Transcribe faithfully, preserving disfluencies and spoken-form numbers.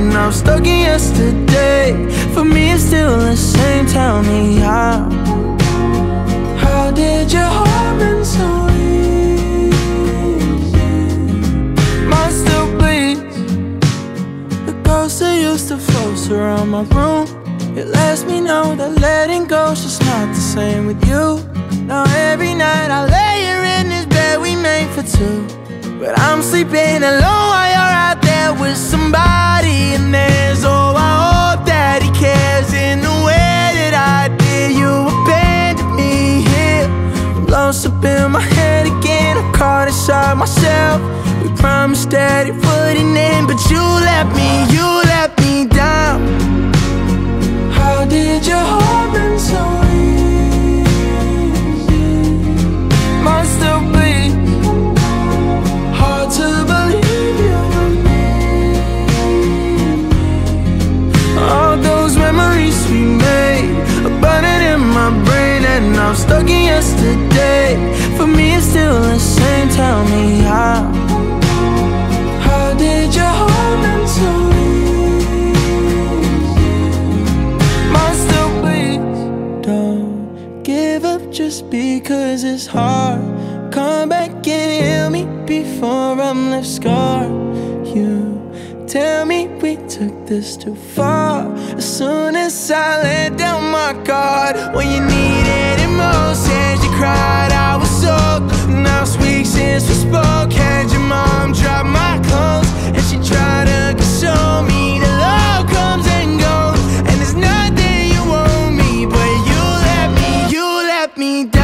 and I'm stuck in yesterday. For me it's still the same, tell me how. How did your heart been so easy? Mine still bleeds. The ghost that used to float around my room, it lets me know that letting go's just not the same with you. Now every night I lay here in this bed we made for two, but I'm sleeping alone while you're out there with somebody. And there's oh, I hope that he cares in the way that I did. You abandoned me here, I'm lost up in my head again, I'm caught inside myself. We promised that it wouldn't end, but you let me, you let me down. How did your heart been so easy? Mine still bleeds. Hard to believe you were me. All those memories we made are burning in my brain, and I'm stuck in yesterday. For me it's still the same, tell me how. How did your heart been so easy? Mine still bleeds. Don't give up just because it's hard. Come back and heal me before I'm left scarred. You tell me we took this too far. As soon as I let down my guard, when you needed it most, as you cried, I was soaked. Now it's weeks since we spoke. Had your mom drop my clothes, and she tried to console me. The love comes and goes, and there's nothing you owe me, but you let me, you let me down.